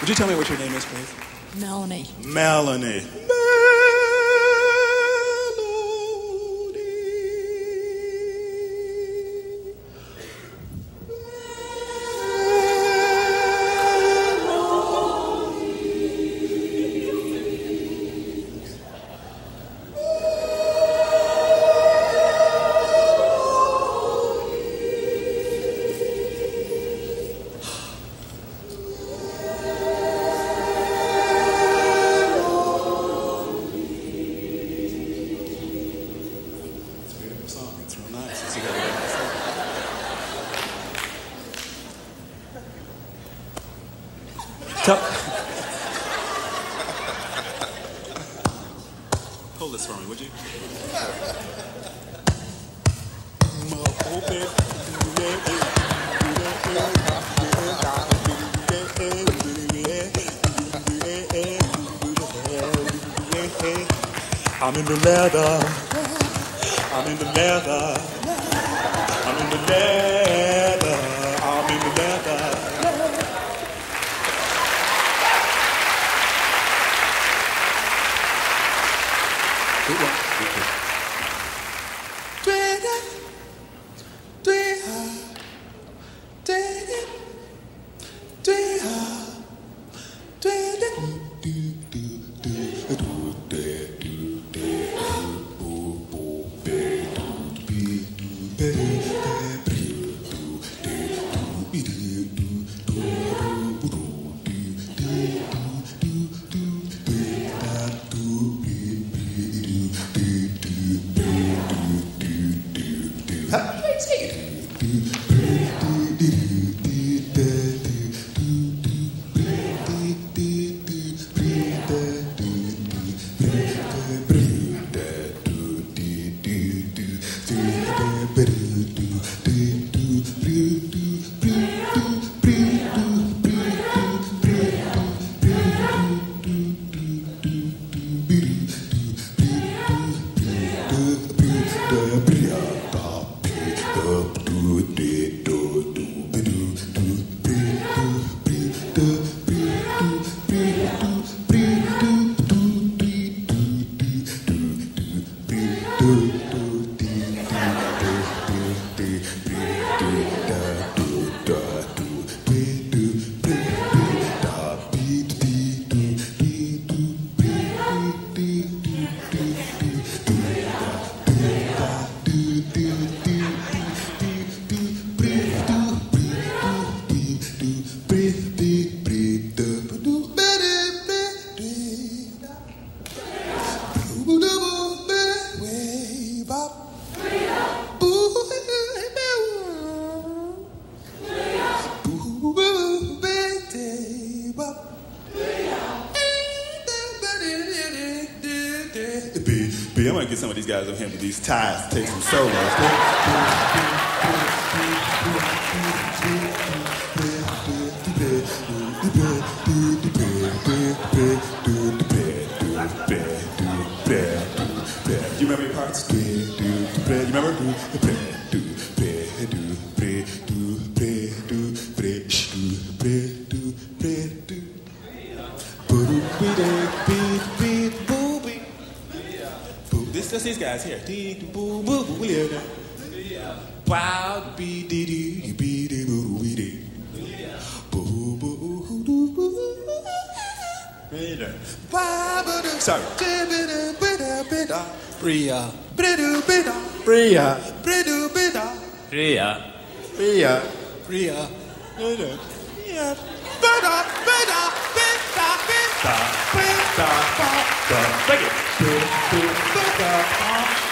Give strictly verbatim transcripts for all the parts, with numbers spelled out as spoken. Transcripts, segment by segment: Would you tell me what your name is, please? Melanie. Melanie. I'm in the leather, I'm in the leather, I'm in the leather, I'm in the leather. Good one, good one. Twitter, Twitter, Twitter. B, I'm gonna get some of these guys over here with these ties to take some solos. You remember your parts? Do you remember? Just these guys here. Boo boo boo. We live now. Wow, be dee dee be dee boo we dee. Boo boo boo boo. Sorry. Bria. Bria. Bria. Bria. Bria. Bria. Bria. Bria.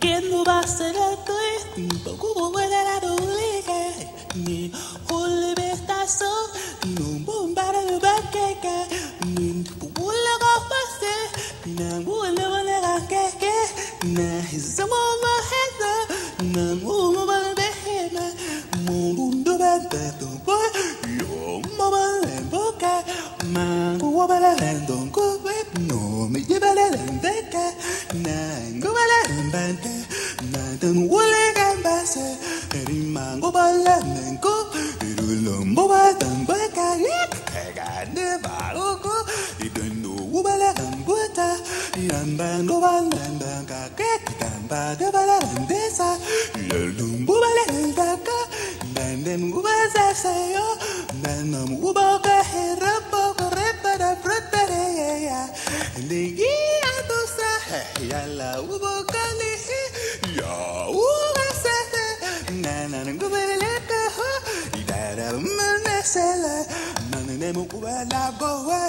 Quien va a ser el triste, como puede la doble, ni un besazo, ni un bombardeo de baqueca, ni un lago fuerte, ni un lago de la queque, ni un mojado, ni un mojado de gema, ni un dobleto, ni un mojado de boca, ni un mojado de dongo, no me lleva la lenteca, ni un mojado Nathan Woolley and Bassett, Rimango Balanco, Lulumbo Batan Baka, Nevaroco, Idunu Wubala and Buta, Yambango Balanga, Tamba de Balandesa, Lulumbo Balanga, Nandan Wubasa Sayo, Nanam Wubaka, Rapo, Repara, Prepare, and the Yatosa, Yala Wubaka. Nana Mugula Boa,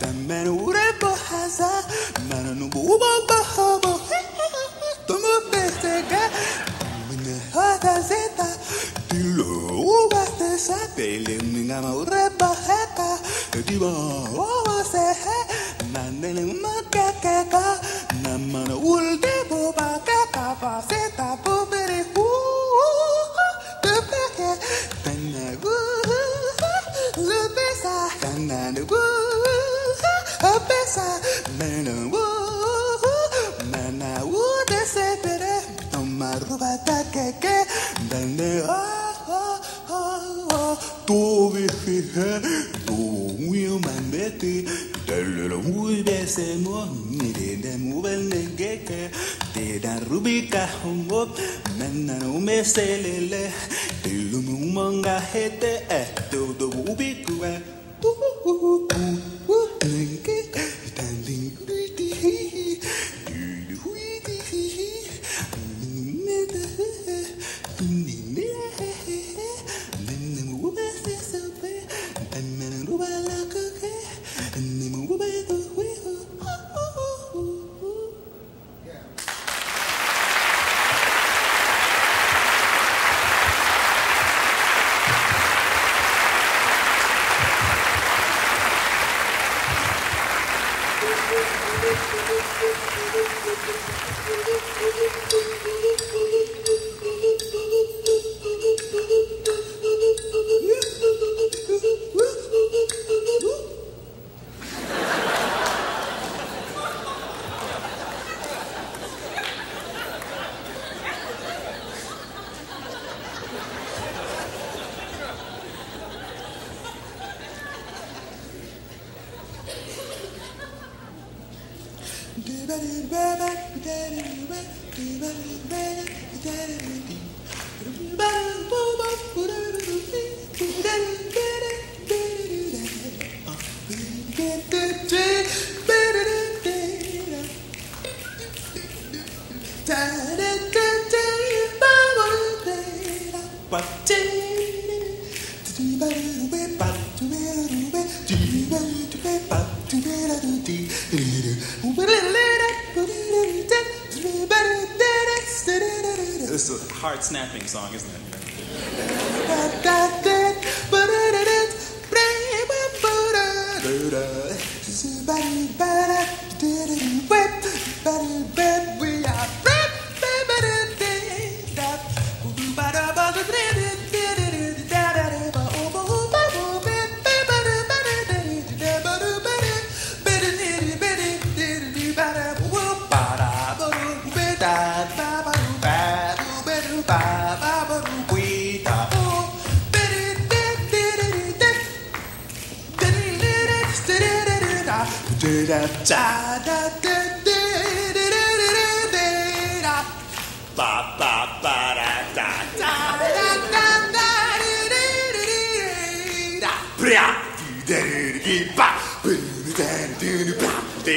the man who repo has a Mananubu Bobo, the Mubesega, Hata Zeta, Tilo, what the Sapelingama Repa Haka, the Diva, what was a Nanan Makaka, Namana Ulde Boba Kaka, Zeta, Bobere, the Packet, Tanagu. And the woo, a pesa, man, a woo, man, I would say better. On my ruba, that cake, then they are to be here. To will man, Betty, the little wood, they say more, needed them when they get there. They don't rubica home up, man, I don't miss a little. mangajete é do do ubico é uh uh uh uh uh tanque standing ui This is a hard snapping song, isn't it? We are da da da da da da ba ba ba da da da da da da bra da da ba da da da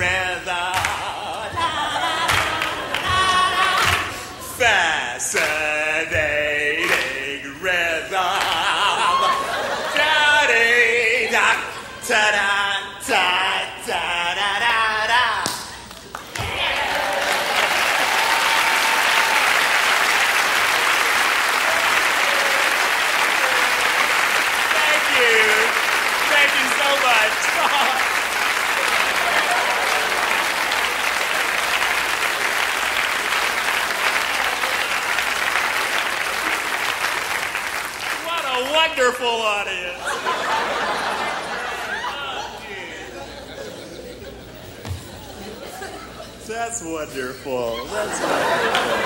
rhythm da da da fascinating rhythm da da da wonderful audience. Oh, that's wonderful. That's wonderful.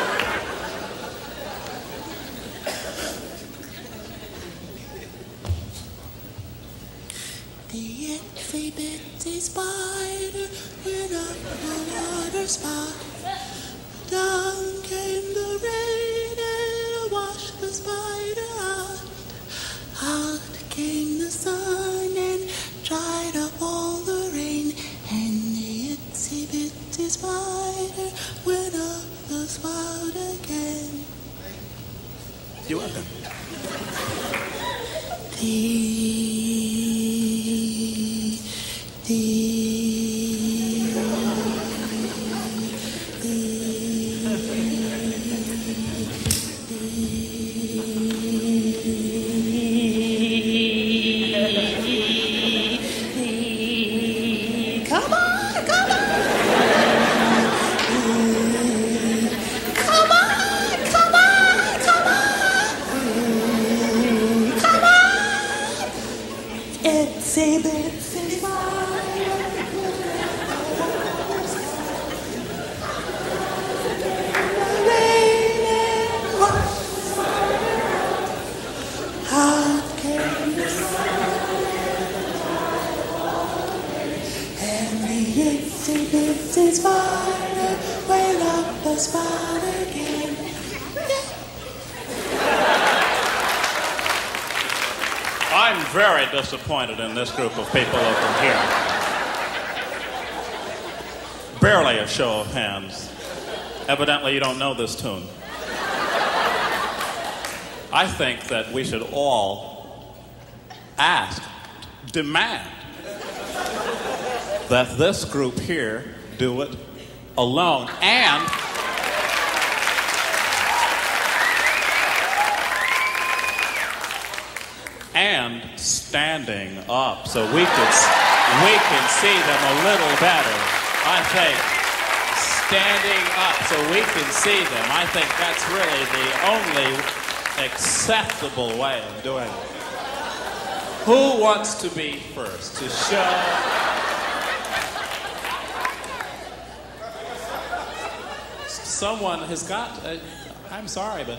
The infinity spider went up the water spout. Down came the rain and washed the spider out. Out came the sun and dried up all the rain, and the itsy bitsy spider went up the spout again. You're welcome. The, the, the, the. It's fire, we're up the spot again. I'm very disappointed in this group of people over here. Barely a show of hands. Evidently you don't know this tune. I think that we should all ask, demand, that this group here do it alone. And and standing up so we could we can see them a little better. I think standing up so we can see them. I think that's really the only acceptable way of doing it. Who wants to be first to show? Someone has got, uh, I'm sorry, but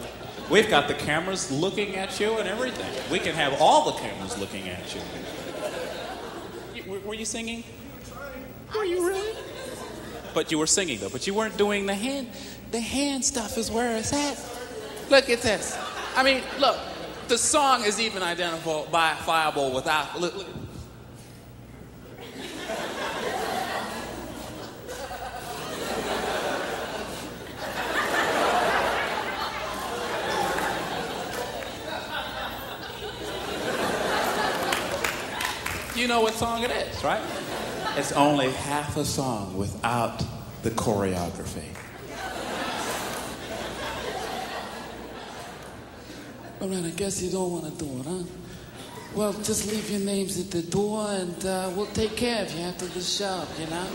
we've got the cameras looking at you and everything. We can have all the cameras looking at you. you were you singing? Were you really? But you were singing, though. But you weren't doing the hand. The hand stuff is where it's at. Look at this. I mean, look. The song is even identifiable without... Look, look. You know what song it is, right? It's only half a song without the choreography. All right, I guess you don't want to do it, huh? Well, just leave your names at the door and uh, we'll take care of you after the show, you know?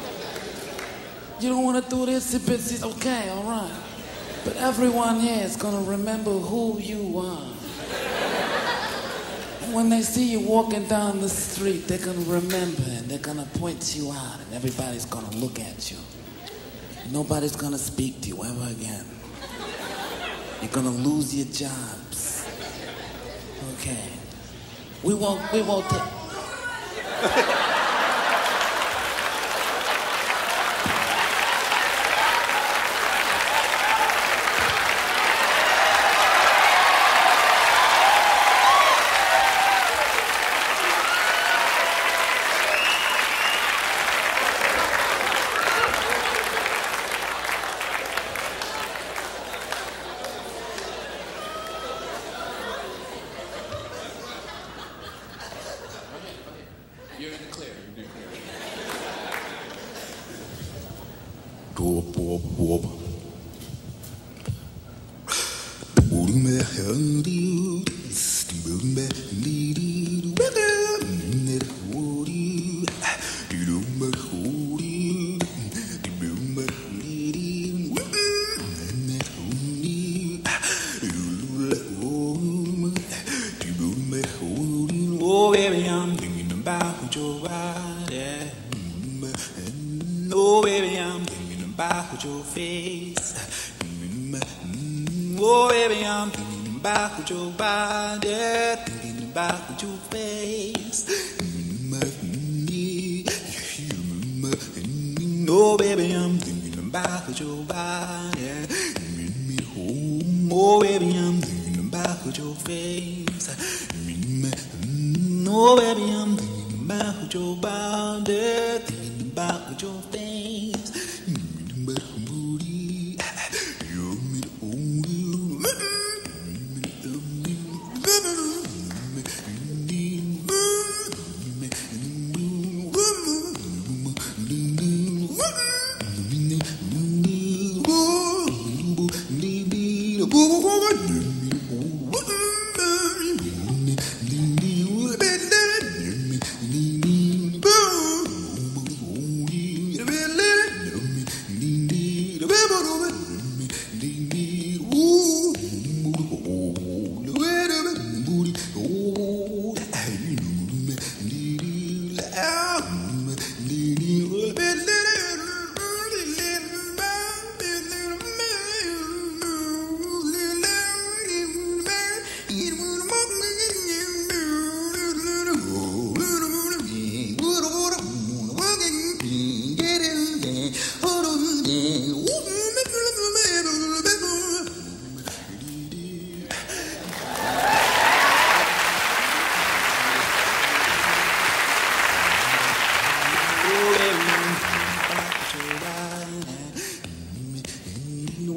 You don't want to do this? It's okay, all right. But everyone here is going to remember who you are. When they see you walking down the street, they're going to remember and they're going to point you out and everybody's going to look at you. And nobody's going to speak to you ever again. You're going to lose your jobs. Okay. We won't, we won't take... Really?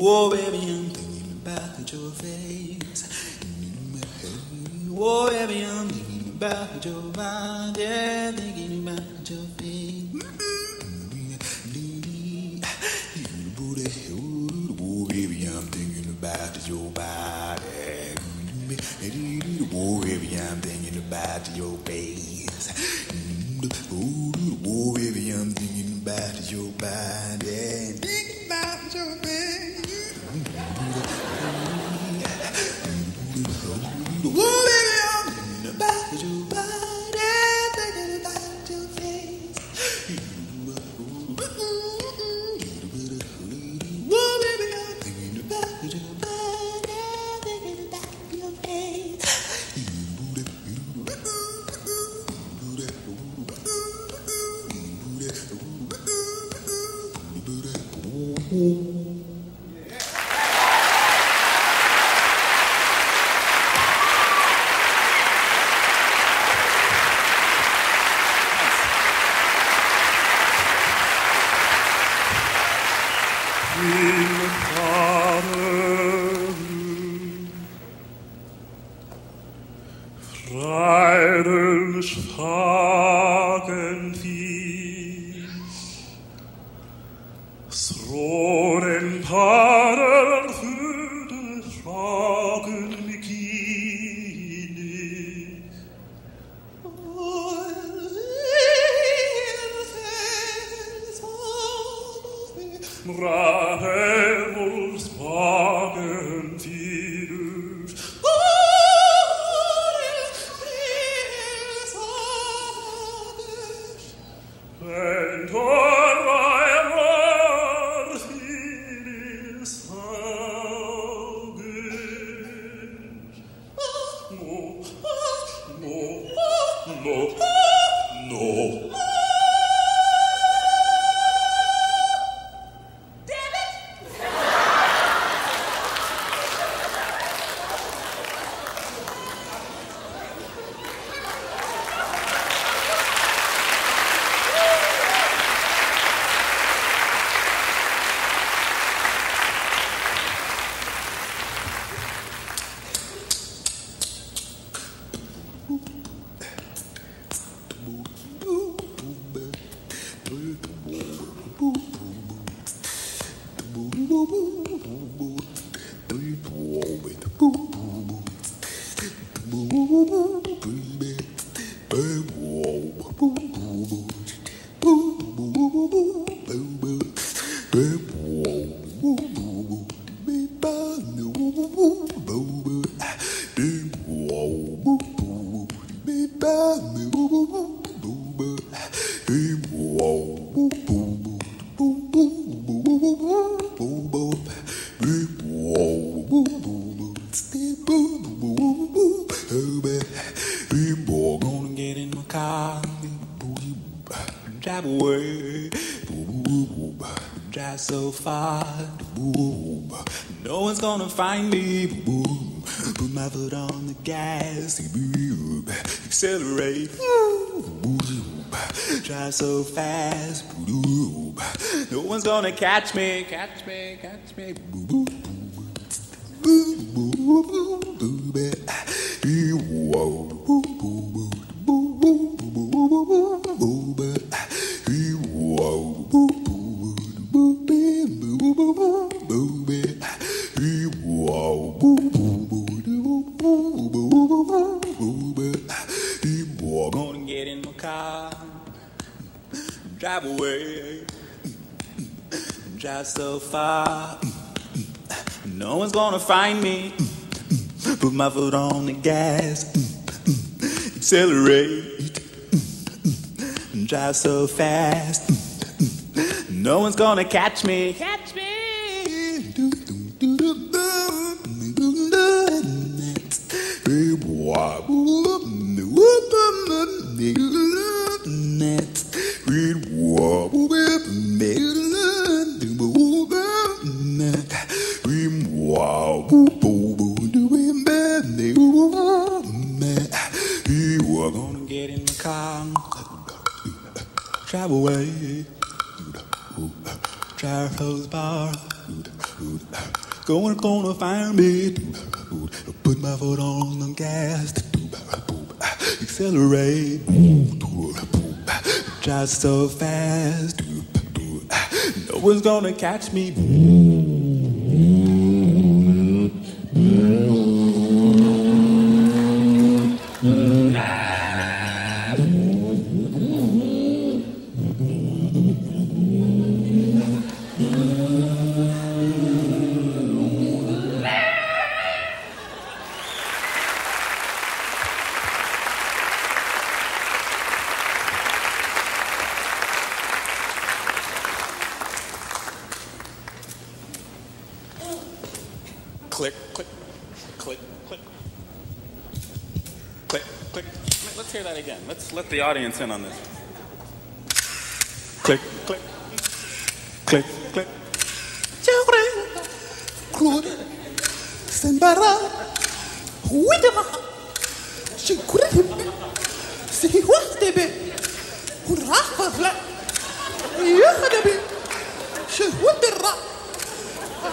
Oh, baby, I'm thinking about your face. Oh, baby, I'm thinking about your body. Yeah, thinking about your face. Oh, baby, I'm thinking about your body. Oh, baby, I'm thinking about your face. Oh, baby, I'm thinking about your body. Thinking about your face. Oh, baby, I'm thinking about your body. Thinking about your face. Oh, baby, I'm thinking about your body. Thinking about your face. Mm-hmm. So far, no one's gonna find me. Put my foot on the gas, accelerate. Drive so fast, no one's gonna catch me, catch me, catch me. Drive away, drive so far, no one's gonna find me. Put my foot on the gas, accelerate, drive so fast, no one's gonna catch me, catch me. Drive away, drive hose bar, Going gonna find me. Put my foot on the gas. Accelerate. Drive so fast. No one's gonna catch me. Click, click, click, click, click, click. Let's hear that again. Let's let the audience in on this. Click, click, click, click. Children, Claude, Sembara, Widema, she couldn't see what they be. Who rock was black? You had a bit. She would the rock.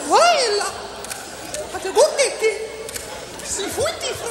Why? Até gostei que se foi difícil.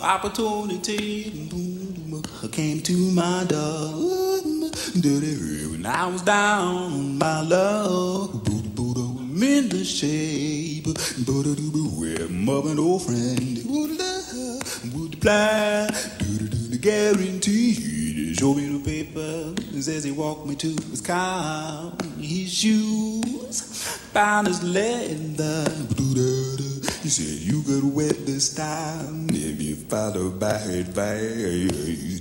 Opportunity came to my door. When I was down, my love, I'm in the shade. We're more an old friend. Would plan the guarantee. Show me the paper. Says he walked me to his car. His shoes found his leather. He said, you could wet this time if you follow my advice.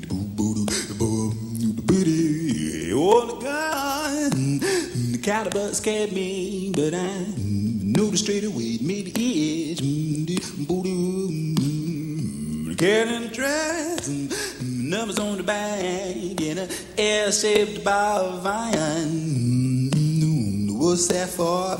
Oh, the gun, the caliber scared me, but I noticed straight away it made the edge. Carrying a dress, numbers on the bag, and an air-shaped bar vine. What's that for?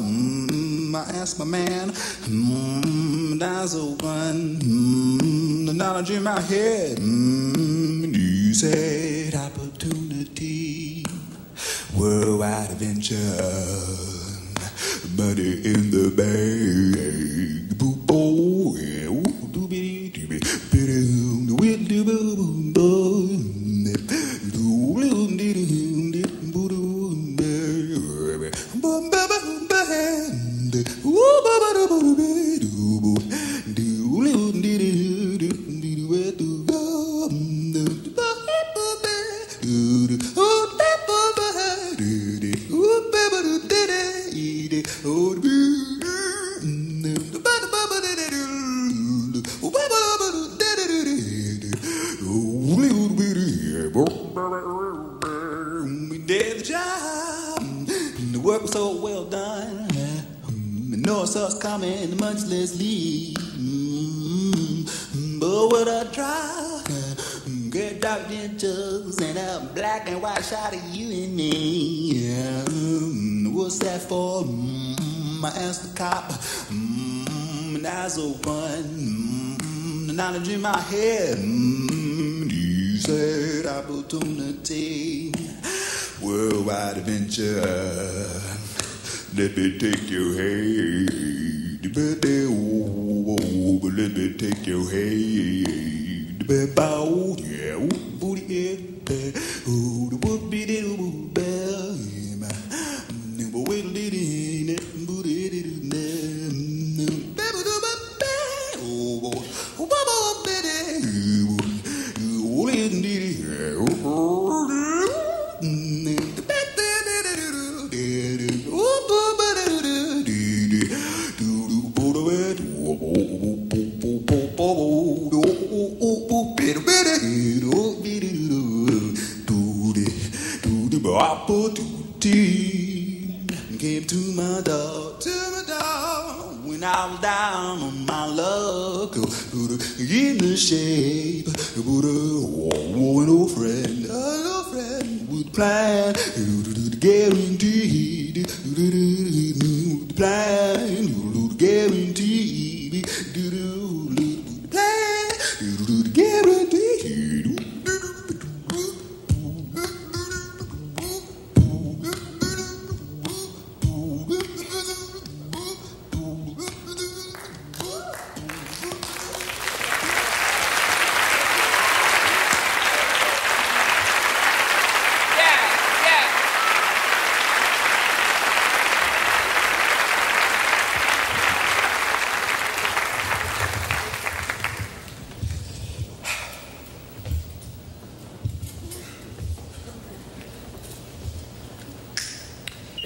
I asked my man, mm, that's a one. Mm, not a dream out here. Mm, you said opportunity, worldwide adventure, money in the bank. Shot of you and me. Yeah. Mm, what's that for? Mm, I asked the cop. Mm, and eyes open. Mm, knowledge in my head. Mm, you said opportunity, worldwide adventure. Let me take your hand, baby. Oh, oh, oh, let me take your hand, baby. Oh, yeah, oh, booty, yeah. Oh, the wood be the wood bell. Never will did it. Booty did it. Oh, Baba Betty. Oh, did it. Oh, the Betty did it. Oh, Baba did it. Do put away. Oh, oh, oh, oh, oh, opportunity, tea and gave to my dog, to my dog. When I was down on my luck, in the shape, but oh, an old friend, an old friend would plan, guarantee, would plan, would guarantee, would plan, would guarantee.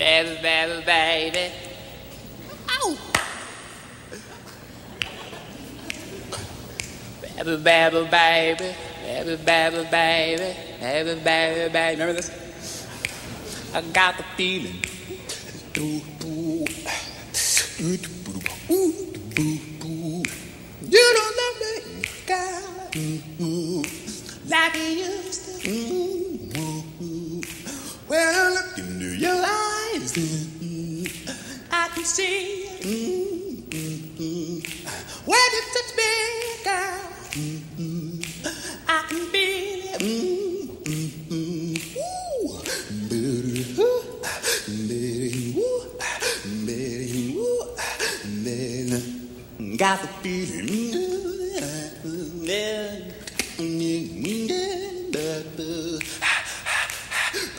Baby, baby, baby. Ow! Baby, baby, baby. Baby, baby, baby. Baby, baby, baby. Remember this? I got the feeling. You don't love me, girl, like you used to. Well, I look into your eyes. I can see mm, mm, mm. Where you touch me, girl. Mm, mm. I can feel it. Mm, mm, mm. Woo, baby, woo, baby, woo, baby, woo, baby. Got the feeling. Yeah, yeah, yeah.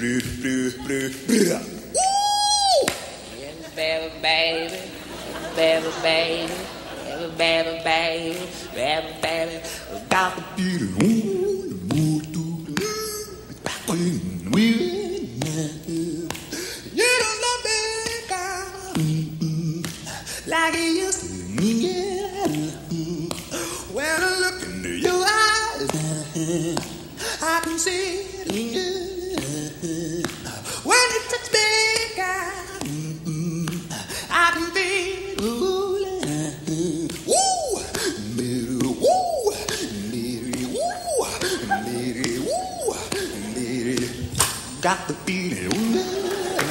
Baby, baby, baby, baby, baby, baby, baby, baby, baby, got the feeling. You don't love me, girl, like you used to. When I look into your eyes, I can see it. When you touch me, girl. Got the feeling. Everybody,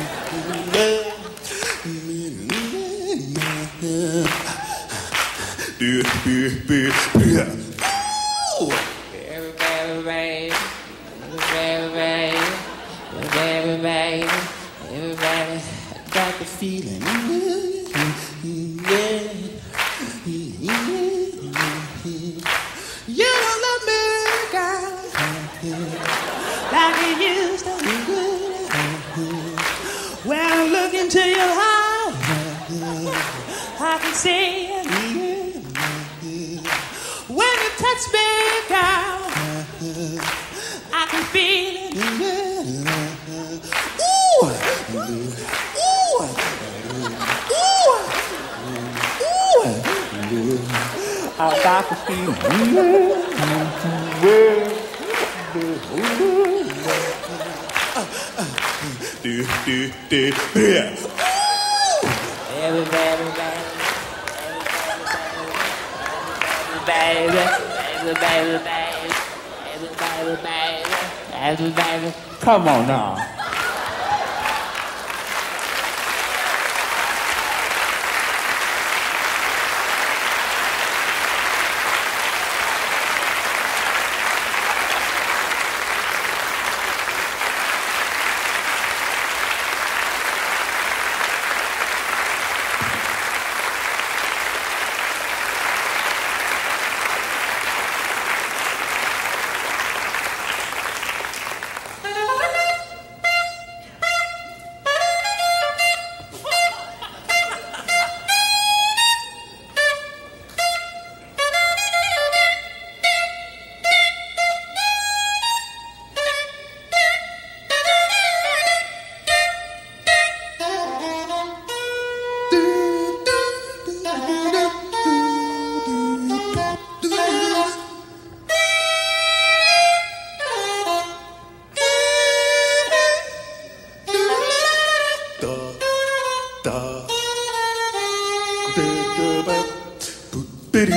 everybody, everybody, everybody, got the feeling. You don't love me, girl, like you used to. Well, look into your eyes, I can see it. When you touch me, girl, I can feel it. Ooh, ooh, ooh, ooh, I got to feel it. Do, do, do, yeah. Everybody, everybody, everybody, everybody, everybody, come on now. It's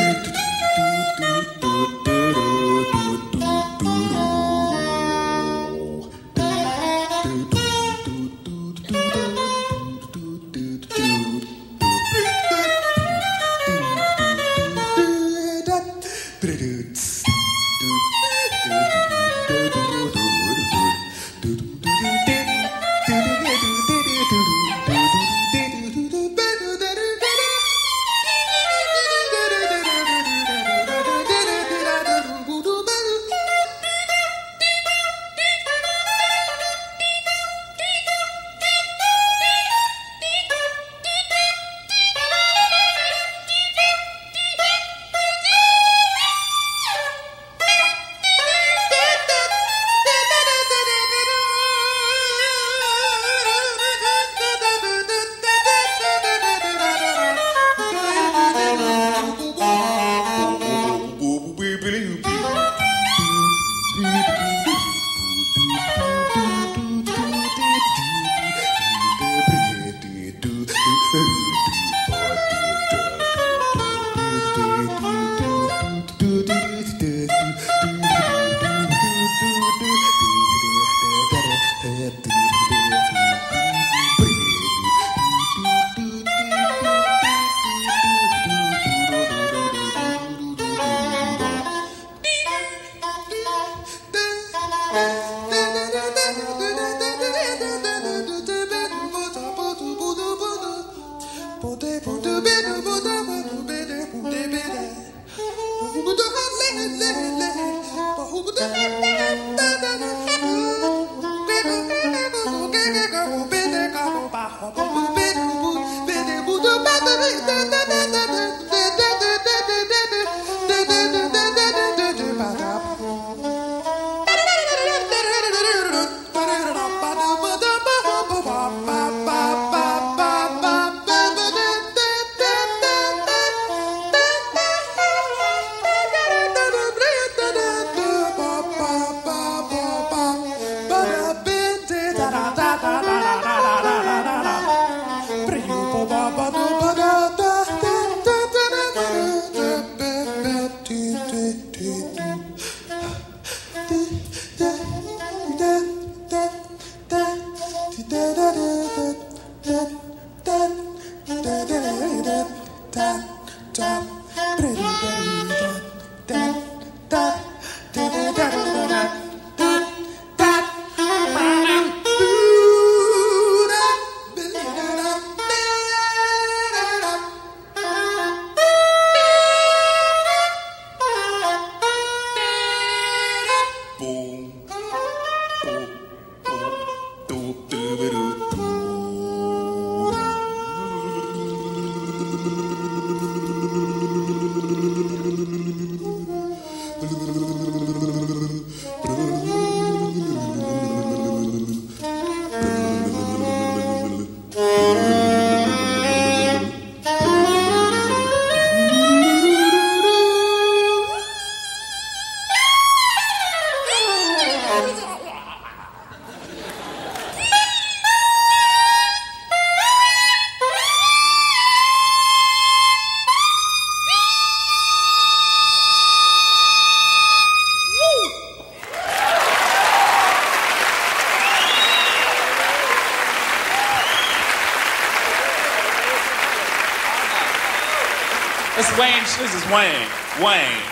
Wayne, this is Wayne, Wayne,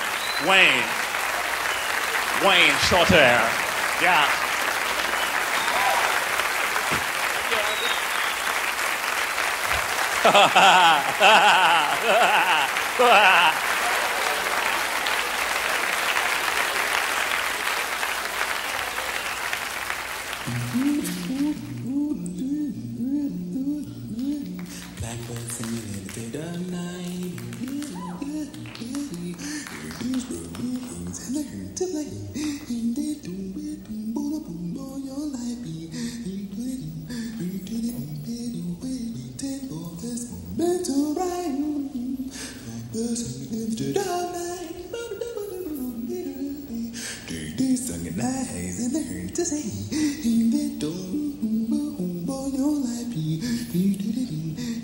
Wayne, Wayne Shorter, yeah. Blackbirds singing in the dead of night.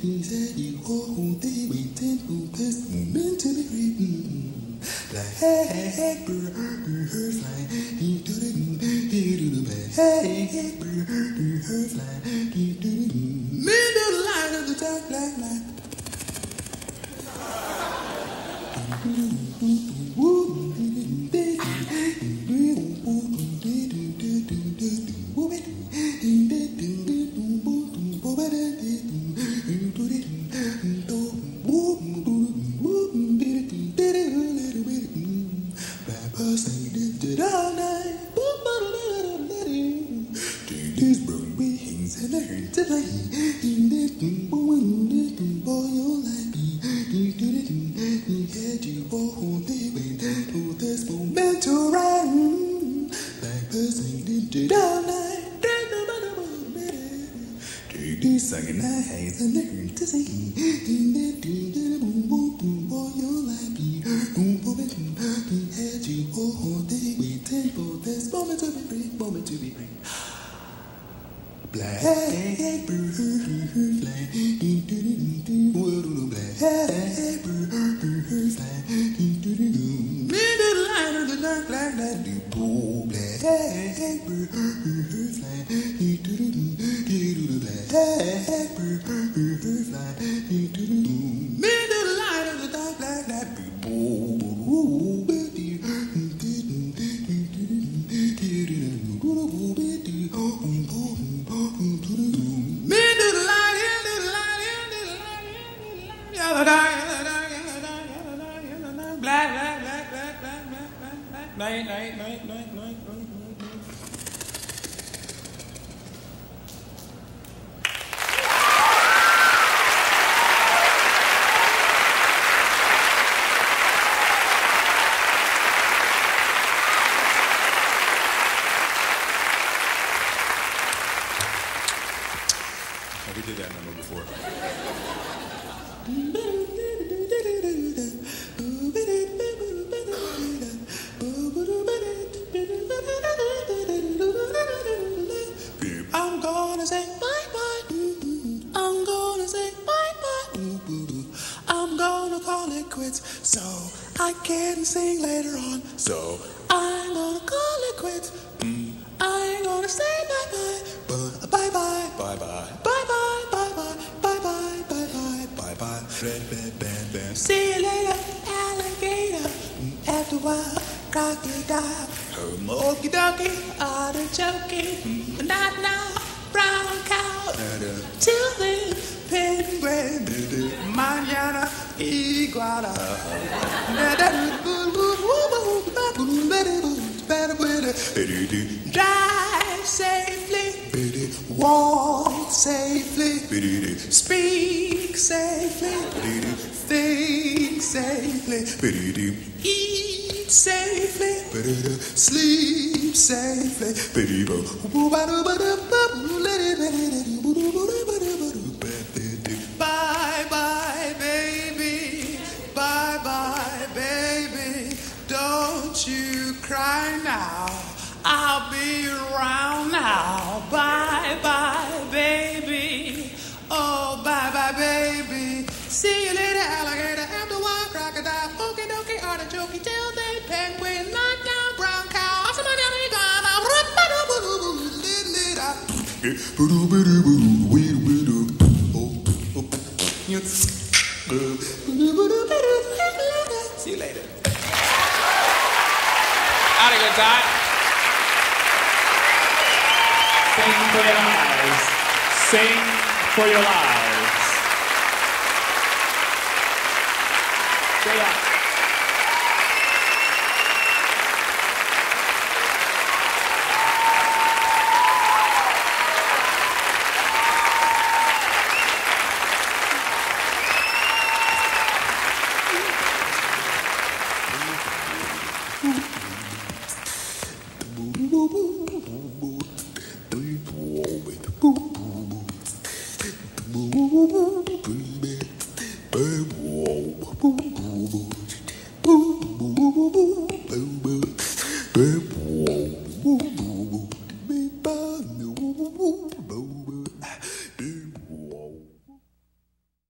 He said you all day waiting for this moment to be written. Hey, middle line of the dark black light. Woo-hoo-hoo.